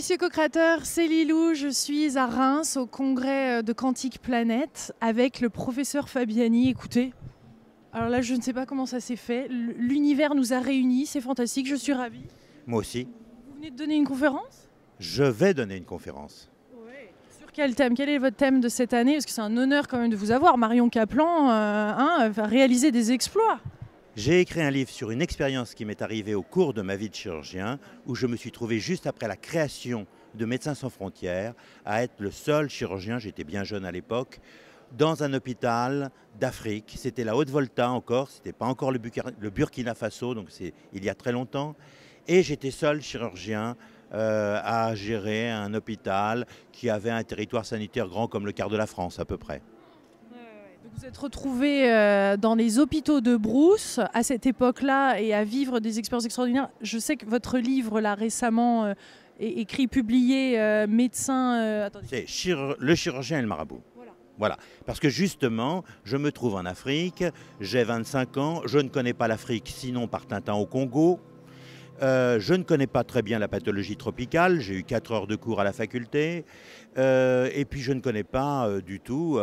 messieurs co-créateurs, c'est Lilou, je suis à Reims au congrès de Quantique Planète avec le professeur Fabiani. Écoutez, alors là je ne sais pas comment ça s'est fait, l'univers nous a réunis, c'est fantastique, je suis ravie. Moi aussi. Vous venez de donner une conférence? Je vais donner une conférence. Ouais. Sur quel thème? Quel est votre thème de cette année? Parce que c'est un honneur quand même de vous avoir, Marion Kaplan, va réaliser des exploits. J'ai écrit un livre sur une expérience qui m'est arrivée au cours de ma vie de chirurgien, où je me suis trouvé juste après la création de Médecins Sans Frontières à être le seul chirurgien, j'étais bien jeune à l'époque, dans un hôpital d'Afrique. C'était la Haute-Volta encore, c'était pas encore le Burkina Faso, donc c'est il y a très longtemps. Et j'étais seul chirurgien à gérer un hôpital qui avait un territoire sanitaire grand comme le quart de la France à peu près. Vous êtes retrouvé dans les hôpitaux de Brousse à cette époque-là et à vivre des expériences extraordinaires. Je sais que votre livre, là, récemment, écrit, publié, médecin... C'est Le chirurgien et le marabout. Voilà. Voilà. Parce que justement, je me trouve en Afrique, j'ai 25 ans, je ne connais pas l'Afrique sinon par Tintin au Congo. Je ne connais pas très bien la pathologie tropicale, j'ai eu 4 heures de cours à la faculté, et puis je ne connais pas du tout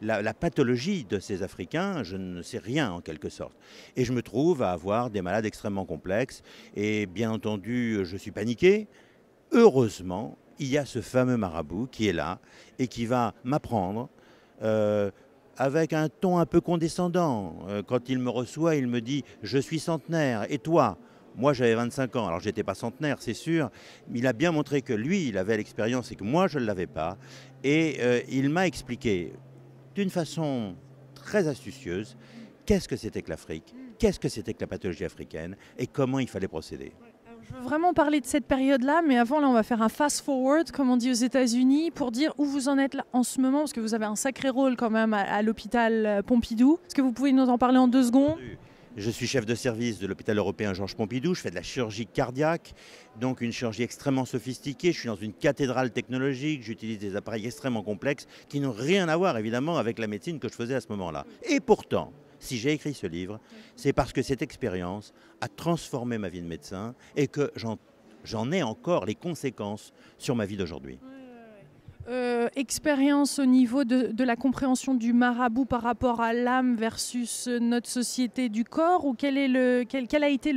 la pathologie de ces Africains, je ne sais rien en quelque sorte. Et je me trouve à avoir des malades extrêmement complexes, et bien entendu je suis paniqué. Heureusement, il y a ce fameux marabout qui est là, et qui va m'apprendre... avec un ton un peu condescendant, quand il me reçoit, il me dit « je suis centenaire, et toi ?» Moi, j'avais 25 ans, alors j'étais pas centenaire, c'est sûr. Il a bien montré que lui, il avait l'expérience et que moi, je ne l'avais pas. Et il m'a expliqué d'une façon très astucieuse qu'est-ce que c'était que l'Afrique, qu'est-ce que c'était que la pathologie africaine et comment il fallait procéder. Je veux vraiment parler de cette période-là, mais avant, là, on va faire un fast-forward, comme on dit aux États-Unis, pour dire où vous en êtes là en ce moment, parce que vous avez un sacré rôle quand même à l'hôpital Pompidou. Est-ce que vous pouvez nous en parler en 2 secondes ? Je suis chef de service de l'hôpital européen Georges Pompidou, je fais de la chirurgie cardiaque, donc une chirurgie extrêmement sophistiquée, je suis dans une cathédrale technologique, j'utilise des appareils extrêmement complexes qui n'ont rien à voir évidemment avec la médecine que je faisais à ce moment-là. Et pourtant, si j'ai écrit ce livre, c'est parce que cette expérience a transformé ma vie de médecin et que j'en ai encore les conséquences sur ma vie d'aujourd'hui. Expérience au niveau de la compréhension du marabout par rapport à l'âme versus notre société du corps, ou quelle a été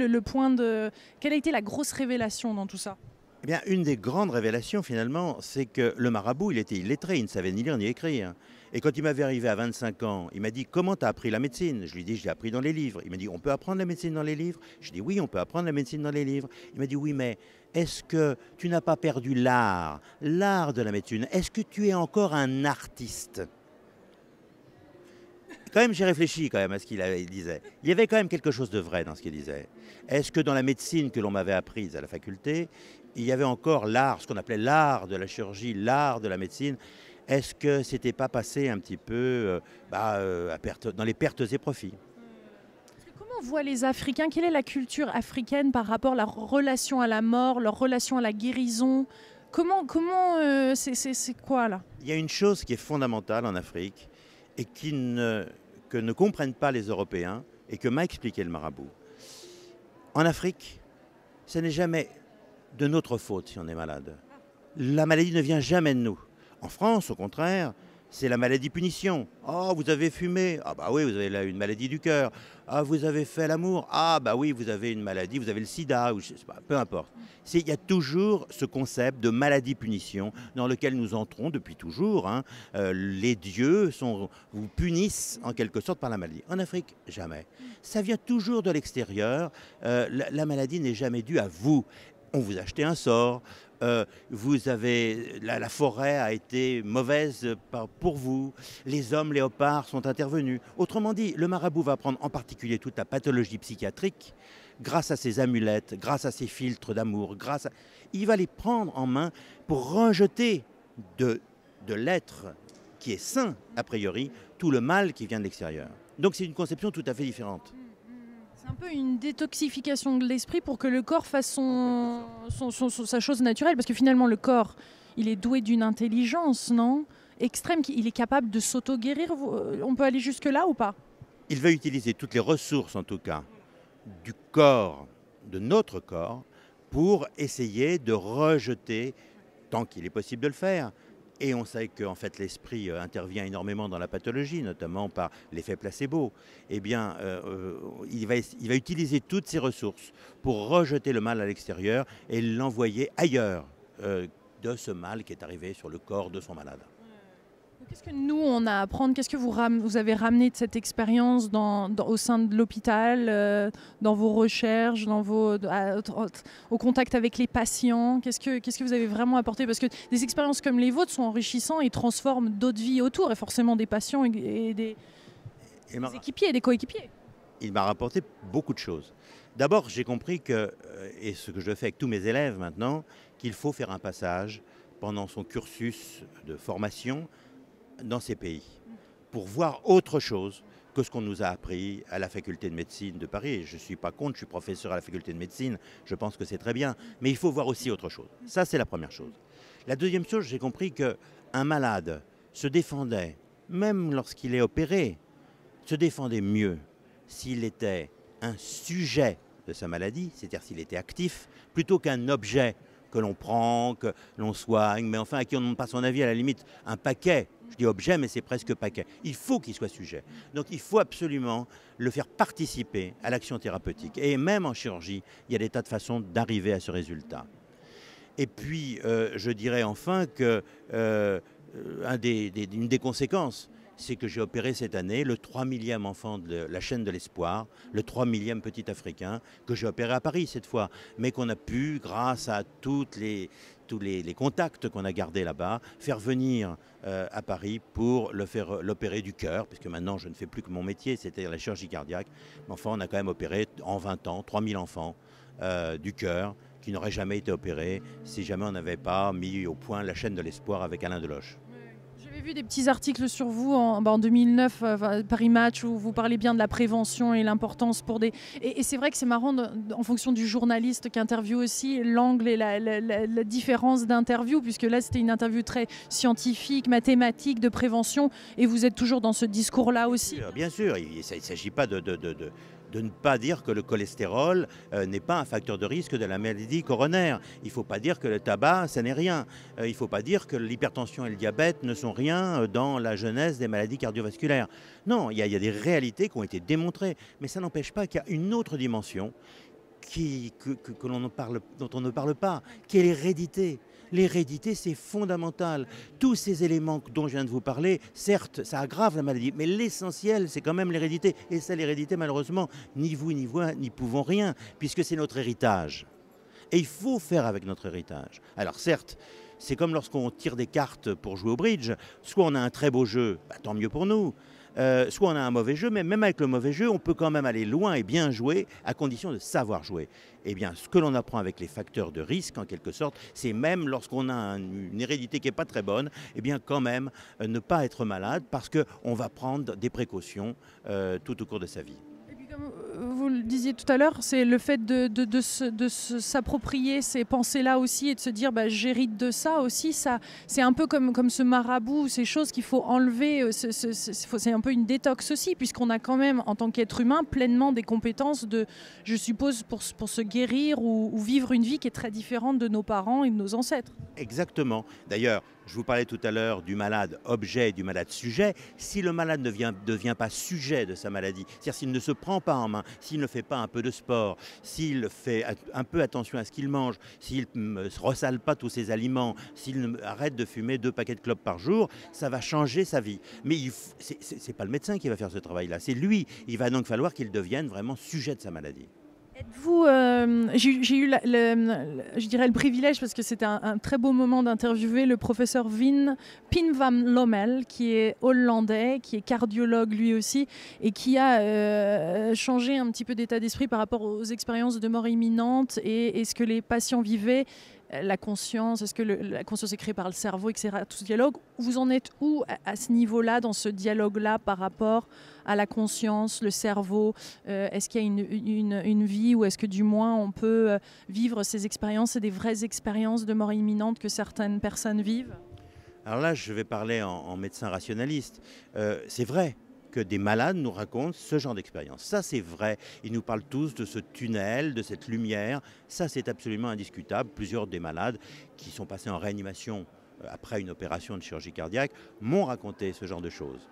la grosse révélation dans tout ça? Eh bien, une des grandes révélations finalement, c'est que le marabout, il était illettré, il ne savait ni lire ni écrire. Et quand il m'avait arrivé à 25 ans, il m'a dit « comment tu as appris la médecine ?» Je lui ai dit « je l'ai appris dans les livres ». Il m'a dit « on peut apprendre la médecine dans les livres ?» Je lui ai dit « oui, on peut apprendre la médecine dans les livres ». Il m'a dit « oui, mais est-ce que tu n'as pas perdu l'art de la médecine? Est-ce que tu es encore un artiste ?» Quand même, j'ai réfléchi quand même à ce qu'il disait. Il y avait quand même quelque chose de vrai dans ce qu'il disait. Est-ce que dans la médecine que l'on m'avait apprise à la faculté, il y avait encore l'art, ce qu'on appelait l'art de la chirurgie, l'art de la médecine. Est-ce que ce n'était pas passé un petit peu dans les pertes et profits? Comment on voit les Africains? Quelle est la culture africaine par rapport à leur relation à la mort, leur relation à la guérison? Comment c'est quoi là? Il y a une chose qui est fondamentale en Afrique et que ne comprennent pas les Européens et que m'a expliqué le marabout. En Afrique, ce n'est jamais... de notre faute si on est malade. La maladie ne vient jamais de nous. En France, au contraire, c'est la maladie punition. « Oh, vous avez fumé. Ah bah oui, vous avez là une maladie du cœur. Ah, vous avez fait l'amour. Ah bah oui, vous avez une maladie, vous avez le sida. » Peu importe. Il y a toujours ce concept de maladie-punition dans lequel nous entrons depuis toujours. Hein. Les dieux vous punissent en quelque sorte par la maladie. En Afrique, jamais. Ça vient toujours de l'extérieur. La maladie n'est jamais due à vous. On vous a acheté un sort, la forêt a été mauvaise pour vous, les hommes léopards sont intervenus. Autrement dit, le marabout va prendre en particulier toute la pathologie psychiatrique grâce à ses amulettes, grâce à ses filtres d'amour, il va les prendre en main pour rejeter de l'être qui est sain, a priori, tout le mal qui vient de l'extérieur. Donc c'est une conception tout à fait différente. C'est un peu une détoxification de l'esprit pour que le corps fasse sa chose naturelle. Parce que finalement, le corps, il est doué d'une intelligence, non? Extrême, il est capable de s'auto-guérir. On peut aller jusque-là ou pas? Il va utiliser toutes les ressources, en tout cas, du corps, de notre corps, pour essayer de rejeter tant qu'il est possible de le faire. Et on sait qu'en fait l'esprit intervient énormément dans la pathologie, notamment par l'effet placebo. Eh bien, il va utiliser toutes ses ressources pour rejeter le mal à l'extérieur et l'envoyer ailleurs de ce mal qui est arrivé sur le corps de son malade. Qu'est-ce que nous, on a à apprendre? Qu'est-ce que vous avez ramené de cette expérience au sein de l'hôpital, dans vos recherches, au contact avec les patients? Qu'est-ce que vous avez vraiment apporté? Parce que des expériences comme les vôtres sont enrichissantes et transforment d'autres vies autour, et forcément des patients et des équipiers et des coéquipiers. Il m'a rapporté beaucoup de choses. D'abord, j'ai compris que, et ce que je fais avec tous mes élèves maintenant, qu'il faut faire un passage pendant son cursus de formation dans ces pays, pour voir autre chose que ce qu'on nous a appris à la faculté de médecine de Paris. Je ne suis pas contre, je suis professeur à la faculté de médecine, je pense que c'est très bien, mais il faut voir aussi autre chose. Ça, c'est la première chose. La deuxième chose, j'ai compris qu'un malade se défendait, même lorsqu'il est opéré, se défendait mieux s'il était un sujet de sa maladie, c'est-à-dire s'il était actif, plutôt qu'un objet que l'on prend, que l'on soigne, mais enfin à qui on ne demande pas son avis, à la limite un paquet. Je dis objet, mais c'est presque paquet. Il faut qu'il soit sujet. Donc il faut absolument le faire participer à l'action thérapeutique. Et même en chirurgie, il y a des tas de façons d'arriver à ce résultat. Et puis, je dirais enfin que une des conséquences, c'est que j'ai opéré cette année le 3 000e enfant de la chaîne de l'espoir, le 3 000e petit Africain, que j'ai opéré à Paris cette fois, mais qu'on a pu, grâce à tous les contacts qu'on a gardés là-bas, faire venir à Paris pour le faire l'opérer du cœur, puisque maintenant je ne fais plus que mon métier, c'est-à-dire la chirurgie cardiaque. Mais enfin, on a quand même opéré en 20 ans 3 000 enfants du cœur qui n'auraient jamais été opérés si jamais on n'avait pas mis au point la chaîne de l'espoir avec Alain Deloche. J'ai vu des petits articles sur vous en 2009, Paris Match, où vous parlez bien de la prévention et l'importance pour des... Et c'est vrai que c'est marrant, en fonction du journaliste qui interviewe aussi, l'angle et la différence d'interview, puisque là, c'était une interview très scientifique, mathématique, de prévention, et vous êtes toujours dans ce discours-là aussi. Bien sûr, il ne s'agit pas de ne pas dire que le cholestérol n'est pas un facteur de risque de la maladie coronaire. Il ne faut pas dire que le tabac, ça n'est rien. Il ne faut pas dire que l'hypertension et le diabète ne sont rien dans la jeunesse des maladies cardiovasculaires. Non, il y a des réalités qui ont été démontrées, mais ça n'empêche pas qu'il y a une autre dimension dont on ne parle pas, qui est l'hérédité. L'hérédité, c'est fondamental. Tous ces éléments dont je viens de vous parler, certes, ça aggrave la maladie, mais l'essentiel, c'est quand même l'hérédité. Et ça, l'hérédité, malheureusement, ni vous, ni moi, n'y pouvons rien, puisque c'est notre héritage. Et il faut faire avec notre héritage. Alors certes, c'est comme lorsqu'on tire des cartes pour jouer au bridge. Soit on a un très beau jeu, bah, tant mieux pour nous. Soit on a un mauvais jeu, mais même avec le mauvais jeu, on peut quand même aller loin et bien jouer, à condition de savoir jouer. Eh bien, ce que l'on apprend avec les facteurs de risque, en quelque sorte, c'est même lorsqu'on a une hérédité qui n'est pas très bonne, eh bien, quand même, ne pas être malade, parce qu'on va prendre des précautions tout au cours de sa vie. Et puis, comme vous le disiez tout à l'heure, c'est le fait de s'approprier ces pensées-là aussi et de se dire bah, « j'hérite de ça aussi ». C'est un peu comme ce marabout, ces choses qu'il faut enlever, c'est un peu une détox aussi, puisqu'on a quand même, en tant qu'être humain, pleinement des compétences, je suppose, pour se guérir ou vivre une vie qui est très différente de nos parents et de nos ancêtres. Exactement. D'ailleurs, je vous parlais tout à l'heure du malade objet et du malade sujet. Si le malade ne devient pas sujet de sa maladie, c'est-à-dire s'il ne se prend pas en main, s'il ne fait pas un peu de sport, s'il fait un peu attention à ce qu'il mange, s'il ne ressale pas tous ses aliments, s'il arrête de fumer 2 paquets de clopes par jour, ça va changer sa vie. Mais ce n'est pas le médecin qui va faire ce travail-là, c'est lui. Il va donc falloir qu'il devienne vraiment sujet de sa maladie. Êtes-vous, j'ai eu je dirais le privilège, parce que c'était un très beau moment, d'interviewer le professeur Pim van Lommel, qui est hollandais, qui est cardiologue lui aussi, et qui a changé un petit peu d'état d'esprit par rapport aux expériences de mort imminente et ce que les patients vivaient. La conscience, est-ce que la conscience est créée par le cerveau, etc. Tout ce dialogue, vous en êtes où à ce niveau-là, dans ce dialogue-là, par rapport à la conscience, le cerveau? Est-ce qu'il y a une vie, ou est-ce que du moins on peut vivre ces expériences? C'est des vraies expériences de mort imminente que certaines personnes vivent? Alors là, je vais parler en médecin rationaliste. C'est vrai que des malades nous racontent ce genre d'expérience. Ça, c'est vrai. Ils nous parlent tous de ce tunnel, de cette lumière. Ça, c'est absolument indiscutable. Plusieurs des malades qui sont passés en réanimation après une opération de chirurgie cardiaque m'ont raconté ce genre de choses.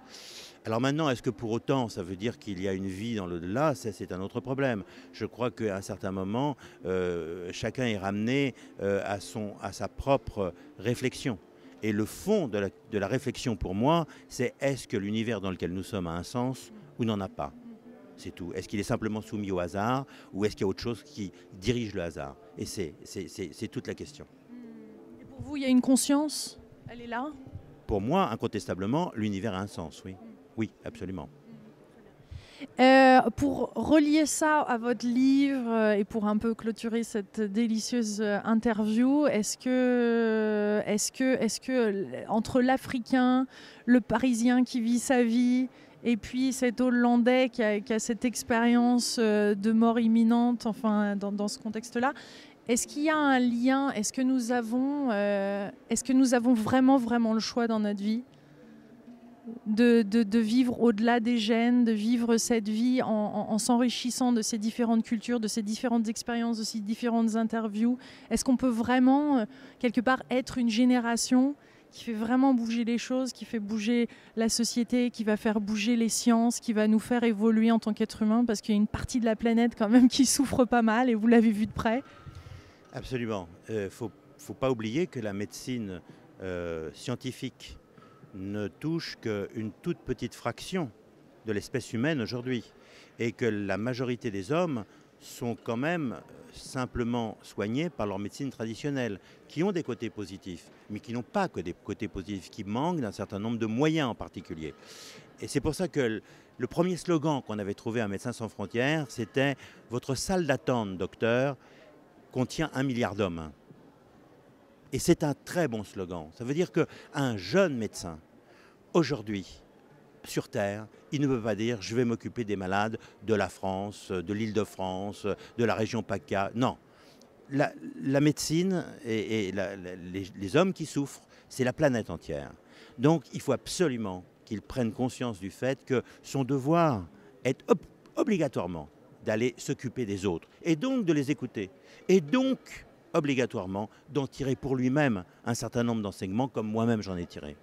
Alors maintenant, est-ce que pour autant, ça veut dire qu'il y a une vie dans l'au-delà? C'est un autre problème. Je crois qu'à un certain moment, chacun est ramené à sa propre réflexion. Et le fond de la réflexion pour moi, c'est est-ce que l'univers dans lequel nous sommes a un sens ou n'en a pas? C'est tout. Est-ce qu'il est simplement soumis au hasard ou est-ce qu'il y a autre chose qui dirige le hasard? Et c'est toute la question. Et pour vous, il y a une conscience? Elle est là? Pour moi, incontestablement, l'univers a un sens, oui. Oui, absolument. Pour relier ça à votre livre et pour un peu clôturer cette délicieuse interview, est-ce que entre l'Africain, le Parisien qui vit sa vie et puis cet Hollandais qui a cette expérience de mort imminente, enfin dans ce contexte-là, est-ce qu'il y a un lien? Est-ce que nous avons vraiment le choix dans notre vie? De vivre au-delà des gènes, de vivre cette vie en s'enrichissant de ces différentes cultures, de ces différentes expériences, de ces différentes interviews. Est-ce qu'on peut vraiment, quelque part, être une génération qui fait vraiment bouger les choses, qui fait bouger la société, qui va faire bouger les sciences, qui va nous faire évoluer en tant qu'être humain, parce qu'il y a une partie de la planète quand même qui souffre pas mal, et vous l'avez vu de près. Absolument. Faut pas oublier que la médecine scientifique ne touche qu'une toute petite fraction de l'espèce humaine aujourd'hui et que la majorité des hommes sont quand même simplement soignés par leur médecine traditionnelle, qui ont des côtés positifs, mais qui n'ont pas que des côtés positifs, qui manquent d'un certain nombre de moyens en particulier. Et c'est pour ça que le premier slogan qu'on avait trouvé à Médecins Sans Frontières, c'était « Votre salle d'attente, docteur, contient 1 milliard d'hommes ». Et c'est un très bon slogan. Ça veut dire qu'un jeune médecin, aujourd'hui, sur Terre, il ne peut pas dire « je vais m'occuper des malades de la France, de l'Île-de-France, de la région PACA ». Non. La médecine et les hommes qui souffrent, c'est la planète entière. Donc il faut absolument qu'ils prennent conscience du fait que son devoir est obligatoirement d'aller s'occuper des autres et donc de les écouter. Et donc obligatoirement d'en tirer pour lui-même un certain nombre d'enseignements, comme moi-même j'en ai tiré.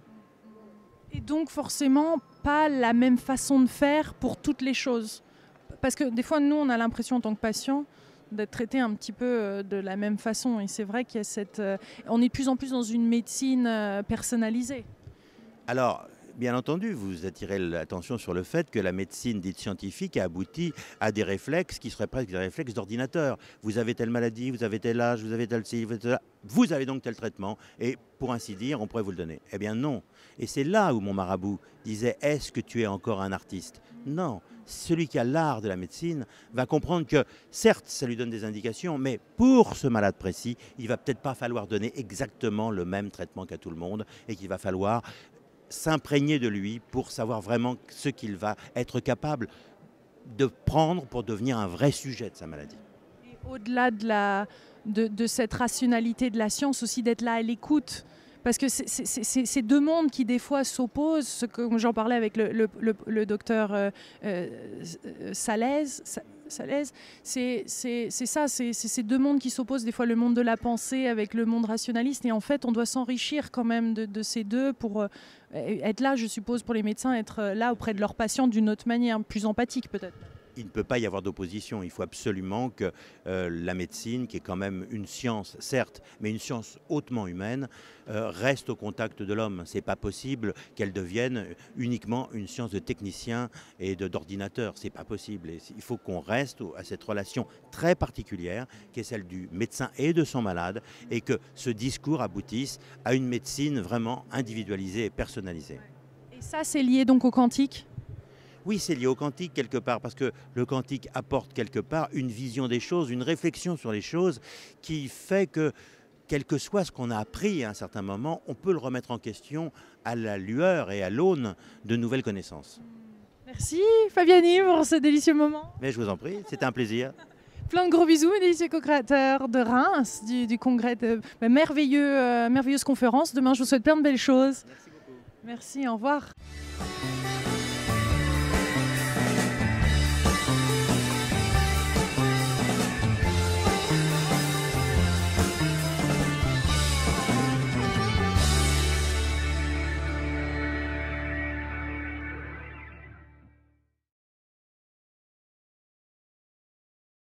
Et donc forcément, pas la même façon de faire pour toutes les choses. Parce que des fois, nous, on a l'impression en tant que patient d'être traité un petit peu de la même façon. Et c'est vrai qu'il y a cette... On est de plus en plus dans une médecine personnalisée. Alors, bien entendu, vous attirez l'attention sur le fait que la médecine dite scientifique a abouti à des réflexes qui seraient presque des réflexes d'ordinateur. Vous avez telle maladie, vous avez tel âge, vous avez tel ci, vous avez donc tel traitement, et pour ainsi dire, on pourrait vous le donner. Eh bien non. Et c'est là où mon marabout disait « Est-ce que tu es encore un artiste ?» Non. Celui qui a l'art de la médecine va comprendre que, certes, ça lui donne des indications, mais pour ce malade précis, il ne va peut-être pas falloir donner exactement le même traitement qu'à tout le monde, et qu'il va falloir s'imprégner de lui pour savoir vraiment ce qu'il va être capable de prendre pour devenir un vrai sujet de sa maladie. Au-delà de cette rationalité de la science, aussi d'être là à l'écoute, parce que c'est deux mondes qui des fois s'opposent, comme j'en parlais avec le docteur Salaise, c'est ça, c'est ces deux mondes qui s'opposent, des fois le monde de la pensée avec le monde rationaliste, et en fait on doit s'enrichir quand même de ces deux pour être là, je suppose, pour les médecins, être là auprès de leurs patients d'une autre manière, plus empathique peut-être. Il ne peut pas y avoir d'opposition, il faut absolument que la médecine, qui est quand même une science, certes, mais une science hautement humaine, reste au contact de l'homme. Ce n'est pas possible qu'elle devienne uniquement une science de technicien et d'ordinateur, ce n'est pas possible. Et il faut qu'on reste à cette relation très particulière, qui est celle du médecin et de son malade, et que ce discours aboutisse à une médecine vraiment individualisée et personnalisée. Et ça, c'est lié donc au quantique ? Oui, c'est lié au quantique quelque part, parce que le quantique apporte quelque part une vision des choses, une réflexion sur les choses qui fait que, quel que soit ce qu'on a appris à un certain moment, on peut le remettre en question à la lueur et à l'aune de nouvelles connaissances. Merci Fabiani pour ce délicieux moment. Mais je vous en prie, c'était un plaisir. Plein de gros bisous, mes délicieux co-créateurs de Reims, du congrès de merveilleuse conférence. Demain, je vous souhaite plein de belles choses. Merci beaucoup. Merci, au revoir.